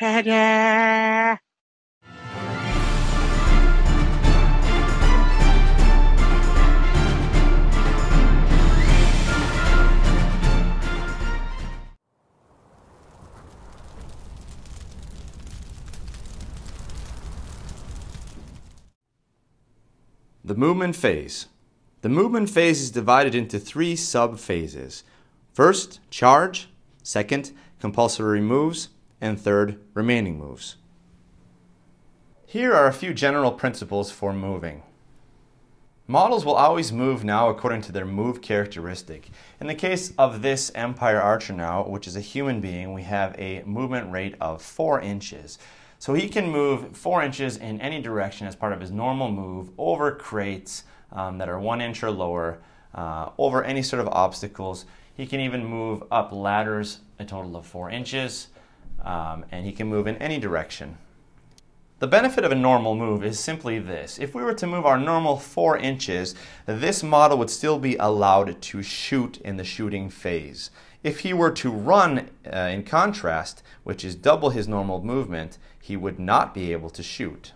Ta-da! The movement phase. The movement phase is divided into three sub-phases. First, charge. Second, compulsory moves. And third, remaining moves. Here are a few general principles for moving. Models will always move now according to their move characteristic. In the case of this Empire Archer now, which is a human being, we have a movement rate of 4 inches. So he can move 4 inches in any direction as part of his normal move over crates that are 1 inch or lower, over any sort of obstacles. He can even move up ladders a total of 4 inches, and he can move in any direction. The benefit of a normal move is simply this. If we were to move our normal 4 inches, this model would still be allowed to shoot in the shooting phase. If he were to run, in contrast, which is double his normal movement, he would not be able to shoot.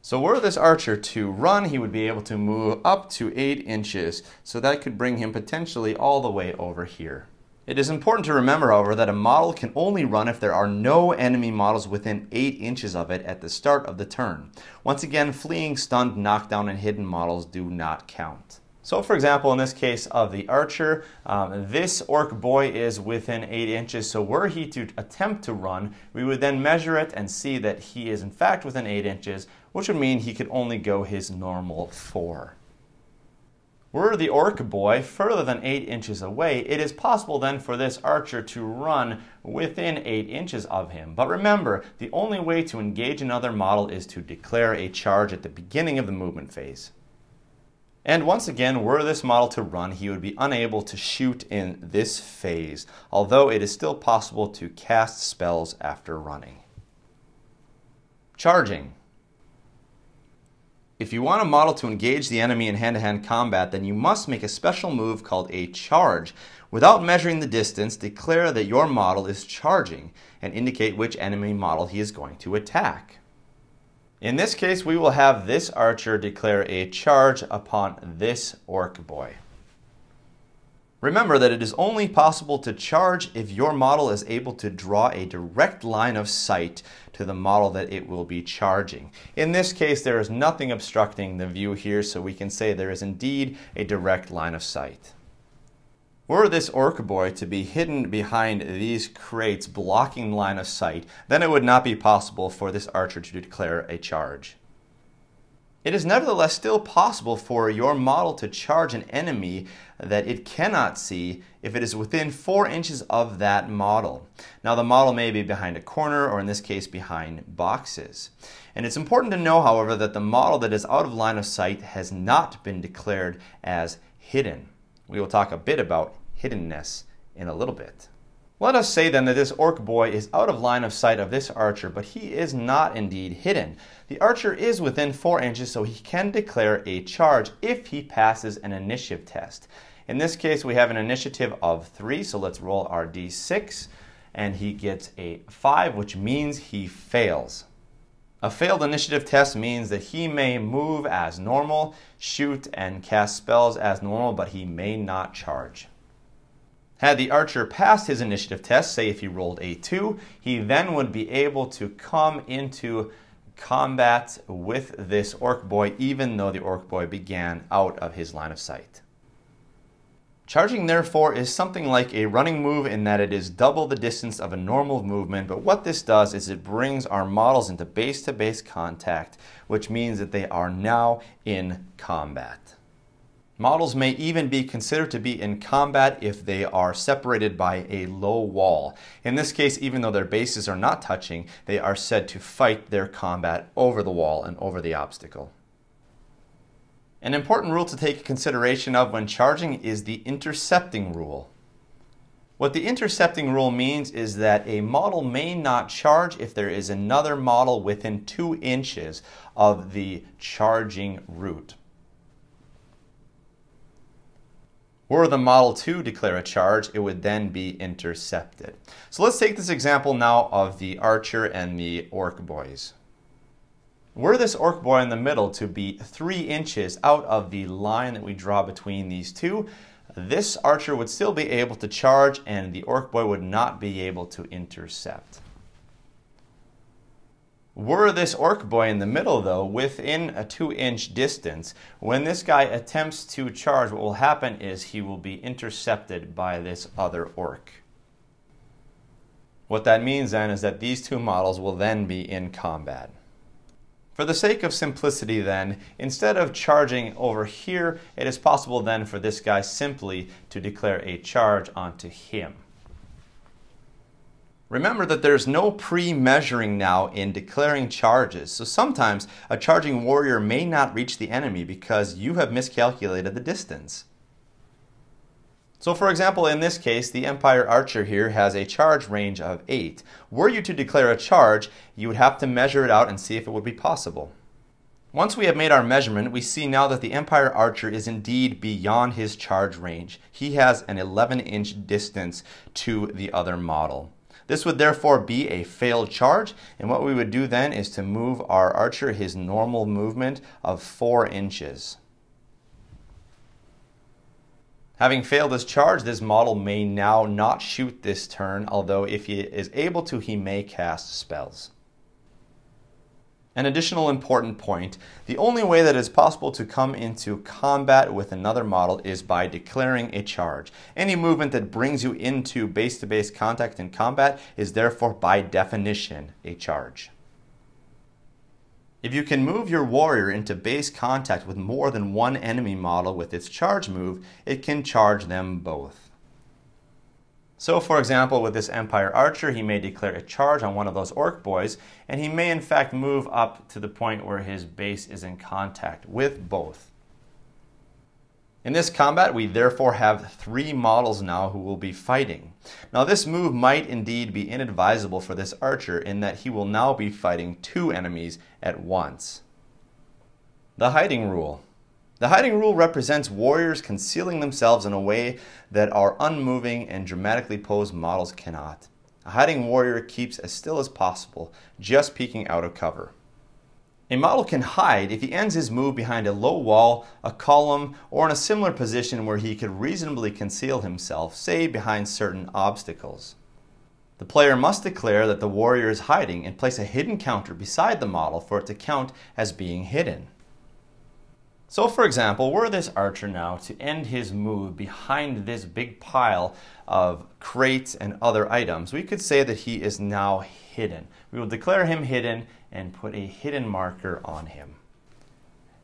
So were this archer to run, he would be able to move up to 8 inches, so that could bring him potentially all the way over here. It is important to remember, however, that a model can only run if there are no enemy models within 8 inches of it at the start of the turn. Once again, fleeing, stunned, knockdown, and hidden models do not count. So for example, in this case of the archer, this orc boy is within 8 inches, so were he to attempt to run, we would then measure it and see that he is in fact within 8 inches, which would mean he could only go his normal 4. Were the orc boy further than 8 inches away, it is possible then for this archer to run within 8 inches of him. But remember, the only way to engage another model is to declare a charge at the beginning of the movement phase. And once again, were this model to run, he would be unable to shoot in this phase, although it is still possible to cast spells after running. Charging. If you want a model to engage the enemy in hand-to-hand combat, then you must make a special move called a charge. Without measuring the distance, declare that your model is charging and indicate which enemy model he is going to attack. In this case, we will have this archer declare a charge upon this orc boy. Remember that it is only possible to charge if your model is able to draw a direct line of sight to the model that it will be charging. In this case, there is nothing obstructing the view here, so we can say there is indeed a direct line of sight. Were this orc boy to be hidden behind these crates blocking line of sight, then it would not be possible for this archer to declare a charge. It is nevertheless still possible for your model to charge an enemy that it cannot see if it is within 4 inches of that model. Now the model may be behind a corner or in this case behind boxes. And it's important to know, however, that the model that is out of line of sight has not been declared as hidden. We will talk a bit about hiddenness in a little bit. Let us say then that this orc boy is out of line of sight of this archer, but he is not indeed hidden. The archer is within 4 inches, so he can declare a charge if he passes an initiative test. In this case, we have an initiative of 3, so let's roll our d6, and he gets a 5, which means he fails. A failed initiative test means that he may move as normal, shoot and cast spells as normal, but he may not charge. Had the archer passed his initiative test, say if he rolled a 2, he then would be able to come into combat with this orc boy, even though the orc boy began out of his line of sight. Charging, therefore, is something like a running move in that it is double the distance of a normal movement, but what this does is it brings our models into base-to-base contact, which means that they are now in combat. Models may even be considered to be in combat if they are separated by a low wall. In this case, even though their bases are not touching, they are said to fight their combat over the wall and over the obstacle. An important rule to take consideration of when charging is the intercepting rule. What the intercepting rule means is that a model may not charge if there is another model within 2 inches of the charging route. were the model to declare a charge, it would then be intercepted. So let's take this example now of the archer and the orc boys. Were this orc boy in the middle to be 3 inches out of the line that we draw between these two, this archer would still be able to charge and the orc boy would not be able to intercept. Were this orc boy in the middle, though, within a 2-inch distance, when this guy attempts to charge, what will happen is he will be intercepted by this other orc. What that means then is that these two models will then be in combat. For the sake of simplicity then, instead of charging over here, it is possible then for this guy simply to declare a charge onto him. Remember that there's no pre-measuring now in declaring charges, so sometimes a charging warrior may not reach the enemy because you have miscalculated the distance. So for example, in this case, the Empire Archer here has a charge range of 8. Were you to declare a charge, you would have to measure it out and see if it would be possible. Once we have made our measurement, we see now that the Empire Archer is indeed beyond his charge range. He has an 11-inch distance to the other model. This would therefore be a failed charge, and what we would do then is to move our archer his normal movement of 4 inches. Having failed his charge, this model may now not shoot this turn, although if he is able to, he may cast spells. An additional important point, the only way that it is possible to come into combat with another model is by declaring a charge. Any movement that brings you into base-to-base contact in combat is therefore by definition a charge. If you can move your warrior into base contact with more than one enemy model with its charge move, it can charge them both. So for example, with this Empire Archer, he may declare a charge on one of those orc boys, and he may in fact move up to the point where his base is in contact with both. In this combat, we therefore have 3 models now who will be fighting. Now this move might indeed be inadvisable for this archer in that he will now be fighting 2 enemies at once. The hiding rule. The hiding rule represents warriors concealing themselves in a way that our unmoving and dramatically posed models cannot. A hiding warrior keeps as still as possible, just peeking out of cover. A model can hide if he ends his move behind a low wall, a column, or in a similar position where he could reasonably conceal himself, say behind certain obstacles. The player must declare that the warrior is hiding and place a hidden counter beside the model for it to count as being hidden. So for example, were this archer now to end his move behind this big pile of crates and other items, we could say that he is now hidden. We will declare him hidden and put a hidden marker on him.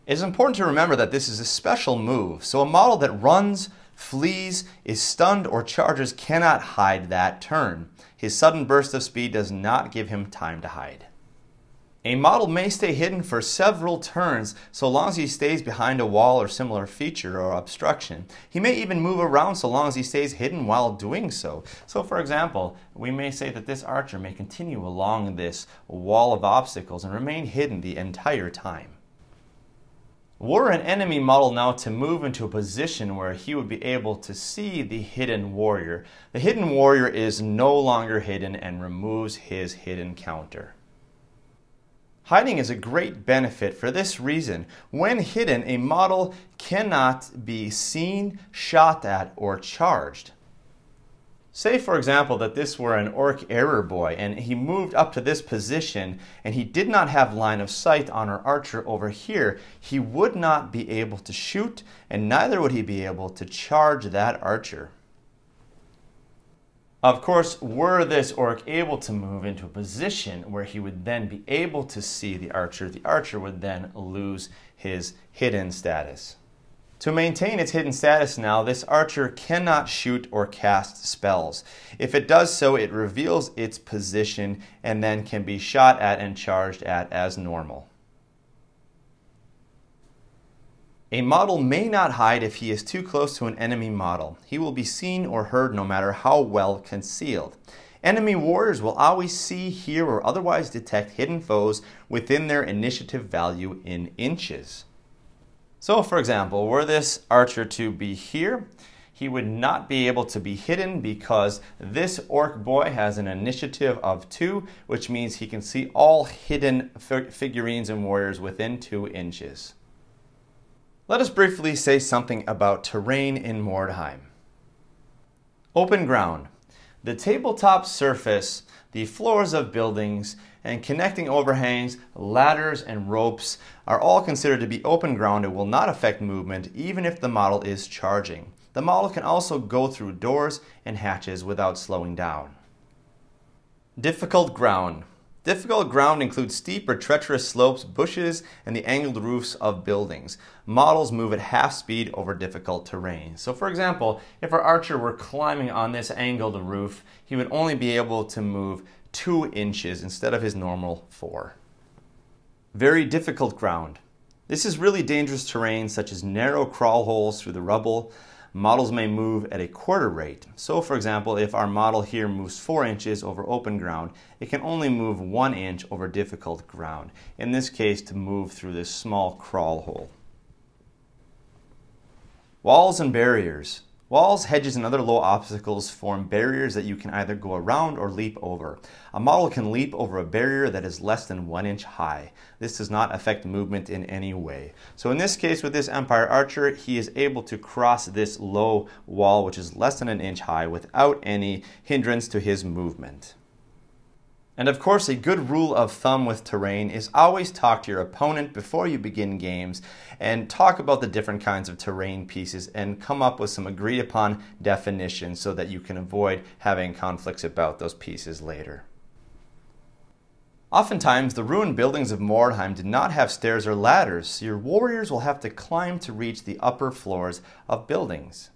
It is important to remember that this is a special move, so a model that runs, flees, is stunned, or charges cannot hide that turn. His sudden burst of speed does not give him time to hide. A model may stay hidden for several turns so long as he stays behind a wall or similar feature or obstruction. He may even move around so long as he stays hidden while doing so. So for example, we may say that this archer may continue along this wall of obstacles and remain hidden the entire time. Were an enemy model now to move into a position where he would be able to see the hidden warrior is no longer hidden and removes his hidden counter. Hiding is a great benefit for this reason. When hidden, a model cannot be seen, shot at, or charged. Say, for example, that this were an orc error boy and he moved up to this position and he did not have line of sight on our archer over here. He would not be able to shoot and neither would he be able to charge that archer. Of course, were this orc able to move into a position where he would then be able to see the archer would then lose his hidden status. To maintain its hidden status now, this archer cannot shoot or cast spells. If it does so, it reveals its position and then can be shot at and charged at as normal. A model may not hide if he is too close to an enemy model. He will be seen or heard no matter how well concealed. Enemy warriors will always see, hear, or otherwise detect hidden foes within their initiative value in inches. So for example, were this archer to be here, He would not be able to be hidden because this orc boy has an initiative of 2, which means he can see all hidden figurines and warriors within 2 inches. Let us briefly say something about terrain in Mordheim. Open ground. The tabletop surface, the floors of buildings, and connecting overhangs, ladders, and ropes are all considered to be open ground and will not affect movement even if the model is charging. The model can also go through doors and hatches without slowing down. Difficult ground. Difficult ground includes steep or treacherous slopes, bushes, and the angled roofs of buildings. Models move at half speed over difficult terrain. So for example, if our archer were climbing on this angled roof, he would only be able to move 2 inches instead of his normal 4. Very difficult ground. This is really dangerous terrain, such as narrow crawl holes through the rubble. Models may move at a quarter rate. So for example, if our model here moves 4 inches over open ground, it can only move 1 inch over difficult ground. In this case, to move through this small crawl hole. Walls and barriers. Walls, hedges, and other low obstacles form barriers that you can either go around or leap over. A model can leap over a barrier that is less than 1 inch high. This does not affect movement in any way. So in this case with this Empire Archer, he is able to cross this low wall, which is less than 1 inch high, without any hindrance to his movement. And of course, a good rule of thumb with terrain is always talk to your opponent before you begin games and talk about the different kinds of terrain pieces and come up with some agreed upon definitions so that you can avoid having conflicts about those pieces later. Oftentimes, the ruined buildings of Mordheim did not have stairs or ladders, so your warriors will have to climb to reach the upper floors of buildings.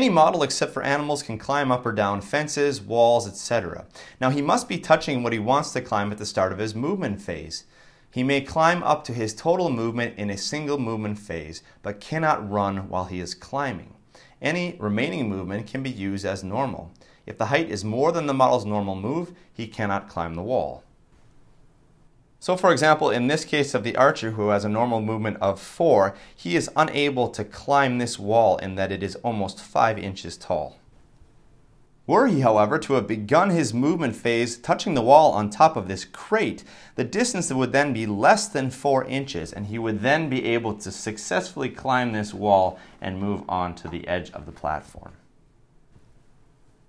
Any model except for animals can climb up or down fences, walls, etc. Now he must be touching what he wants to climb at the start of his movement phase. He may climb up to his total movement in a single movement phase, but cannot run while he is climbing. Any remaining movement can be used as normal. If the height is more than the model's normal move, he cannot climb the wall. So for example, in this case of the archer who has a normal movement of 4, he is unable to climb this wall in that it is almost 5 inches tall. Were he, however, to have begun his movement phase touching the wall on top of this crate, the distance would then be less than 4 inches and he would then be able to successfully climb this wall and move on to the edge of the platform.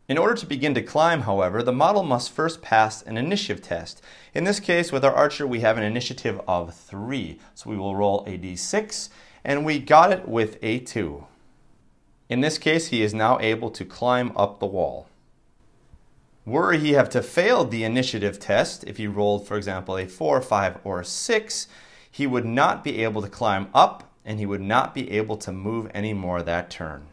In order to begin to climb, however, the model must first pass an initiative test. In this case, with our archer, we have an initiative of 3. So we will roll a d6, and we got it with a 2. In this case, he is now able to climb up the wall. Were he to fail the initiative test, if he rolled, for example, a 4, 5, or 6, he would not be able to climb up, and he would not be able to move any more that turn.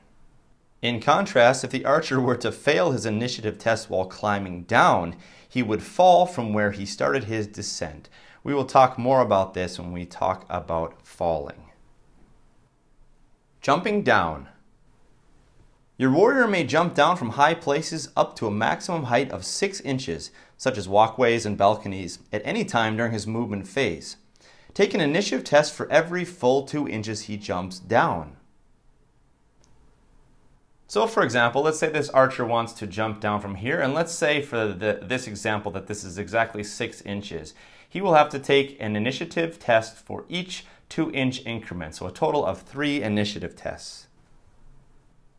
In contrast, if the archer were to fail his initiative test while climbing down, he would fall from where he started his descent. We will talk more about this when we talk about falling. Jumping down. Your warrior may jump down from high places up to a maximum height of 6 inches, such as walkways and balconies, at any time during his movement phase. Take an initiative test for every full 2 inches he jumps down. So for example, let's say this archer wants to jump down from here, and let's say for this example that this is exactly 6 inches. He will have to take an initiative test for each 2-inch increment, so a total of 3 initiative tests.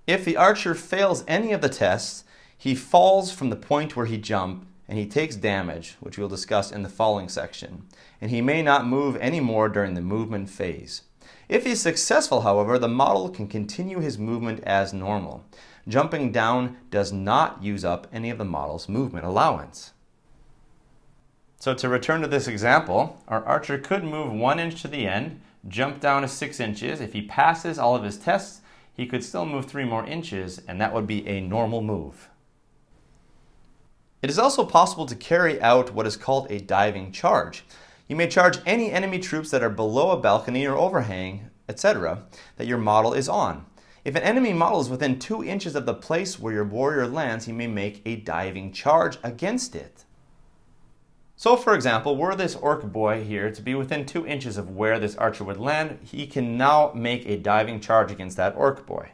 If the archer fails any of the tests, he falls from the point where he jumped, and he takes damage, which we'll discuss in the falling section, and he may not move any more during the movement phase. If he's successful, however, the model can continue his movement as normal. Jumping down does not use up any of the model's movement allowance. So to return to this example, our archer could move 1 inch to the end, jump down to 6 inches. If he passes all of his tests, he could still move 3 more inches, and that would be a normal move. It is also possible to carry out what is called a diving charge. You may charge any enemy troops that are below a balcony or overhang, etc., that your model is on. If an enemy model is within 2 inches of the place where your warrior lands, he may make a diving charge against it. So for example, were this orc boy here to be within 2 inches of where this archer would land, he can now make a diving charge against that orc boy.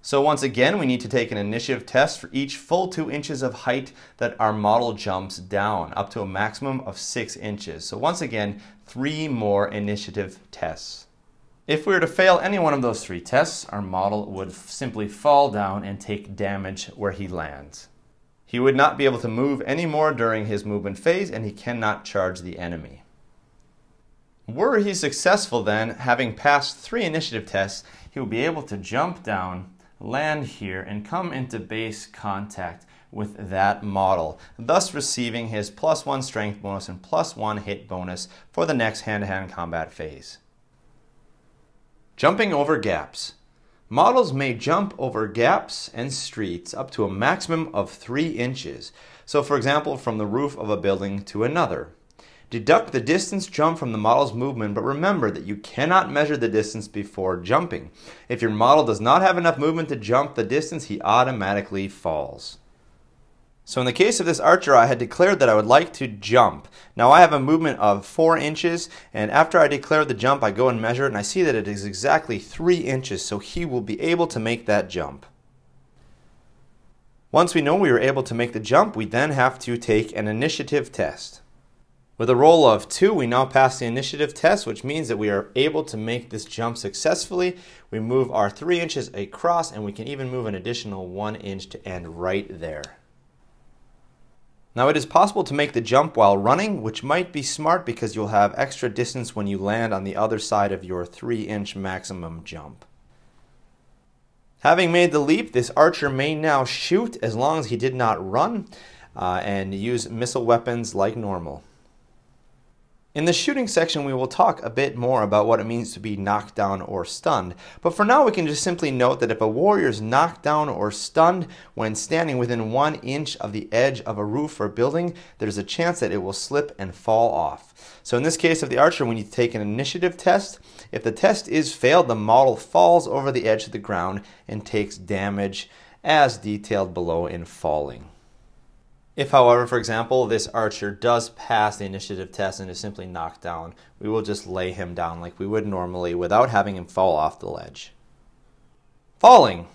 So once again, we need to take an initiative test for each full 2 inches of height that our model jumps down, up to a maximum of 6 inches. So once again, 3 more initiative tests. If we were to fail any one of those 3 tests, our model would simply fall down and take damage where he lands. He would not be able to move anymore during his movement phase, and he cannot charge the enemy. Were he successful then, having passed 3 initiative tests, he will be able to jump down, land here, and come into base contact with that model, thus receiving his +1 strength bonus and +1 hit bonus for the next hand-to-hand combat phase. Jumping over gaps. Models may jump over gaps and streets up to a maximum of 3 inches. So for example, from the roof of a building to another. Deduct the distance jump from the model's movement, but remember that you cannot measure the distance before jumping. If your model does not have enough movement to jump the distance, he automatically falls. So in the case of this archer, I had declared that I would like to jump. Now I have a movement of 4 inches, and after I declare the jump, I go and measure it, and I see that it is exactly 3 inches, so he will be able to make that jump. Once we know we were able to make the jump, we then have to take an initiative test. With a roll of 2, we now pass the initiative test, which means that we are able to make this jump successfully. We move our 3 inches across, and we can even move an additional 1 inch to end right there. Now it is possible to make the jump while running, which might be smart because you'll have extra distance when you land on the other side of your 3-inch maximum jump. Having made the leap, this archer may now shoot as long as he did not run and use missile weapons like normal. In the shooting section, we will talk a bit more about what it means to be knocked down or stunned, but for now we can just simply note that if a warrior is knocked down or stunned when standing within 1 inch of the edge of a roof or building, there's a chance that it will slip and fall off. So in this case of the archer, we need to take an initiative test. If the test is failed, the model falls over the edge of the ground and takes damage as detailed below in falling. If, however, for example, this archer does pass the initiative test and is simply knocked down, we will just lay him down like we would normally without having him fall off the ledge. Falling.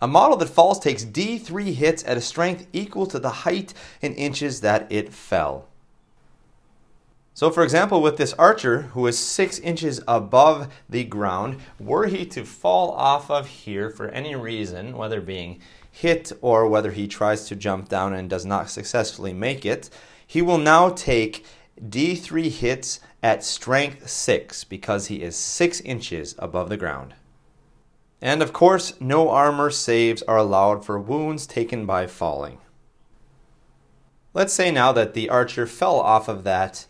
A model that falls takes D3 hits at a strength equal to the height in inches that it fell. So for example, with this archer, who is 6 inches above the ground, were he to fall off of here for any reason, whether being hit or whether he tries to jump down and does not successfully make it, he will now take D3 hits at strength 6 because he is 6 inches above the ground. And of course, no armor saves are allowed for wounds taken by falling. Let's say now that the archer fell off of that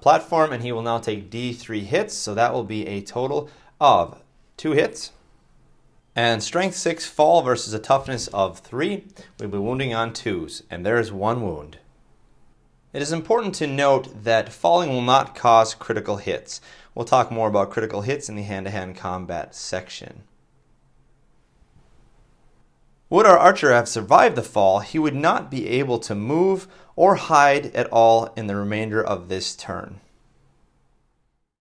platform, and he will now take D3 hits, so that will be a total of 2 hits. And strength 6 fall versus a toughness of 3, we'll be wounding on 2s, and there is 1 wound. It is important to note that falling will not cause critical hits. We'll talk more about critical hits in the hand-to-hand combat section. Would our archer have survived the fall, he would not be able to move or hide at all in the remainder of this turn.